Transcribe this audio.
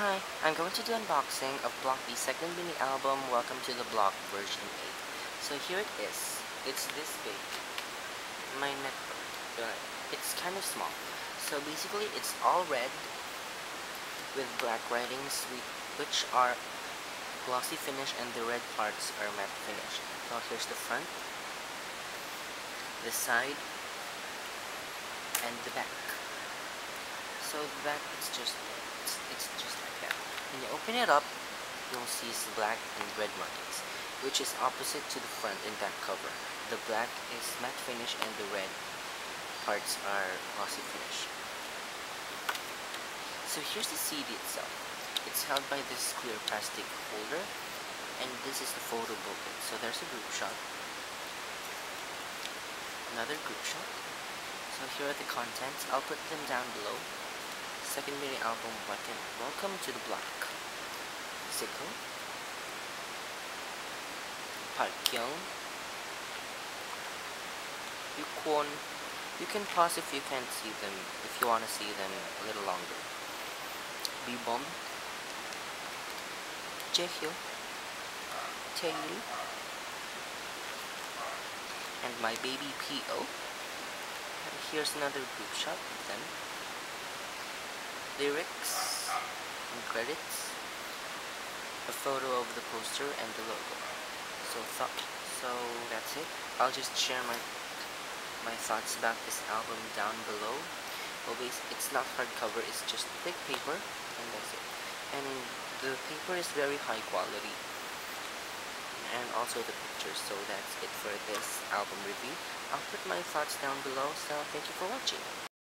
Hi, I'm going to do unboxing of Block B second mini album Welcome to the Block version 8. So here it is. It's this big. My network. It's kind of small. So basically it's all red with black writings which are glossy finish and the red parts are matte finish. So here's the front, the side, and the back. So the back is just it's just like that. When you open it up, you'll see black and red markings, which is opposite to the front and back cover. The black is matte finish and the red parts are glossy finish. So here's the CD itself. It's held by this clear plastic holder, and this is the photo booklet. So there's a group shot, another group shot. So here are the contents. I'll put them down below. Second mini album button. Welcome to the Block. Zico, Park Kyung, U-Kwon. You can pause if you can't see them, if you want to see them a little longer. B Bomb, Jaehyo, Taeil, and my baby PO. And here's another group shot of them. Lyrics and credits, a photo of the poster and the logo. So that's it. I'll just share my thoughts about this album down below. Always, it's not hardcover, it's just thick paper, and that's it. And the paper is very high quality, and also the pictures. So that's it for this album review. I'll put my thoughts down below. So thank you for watching.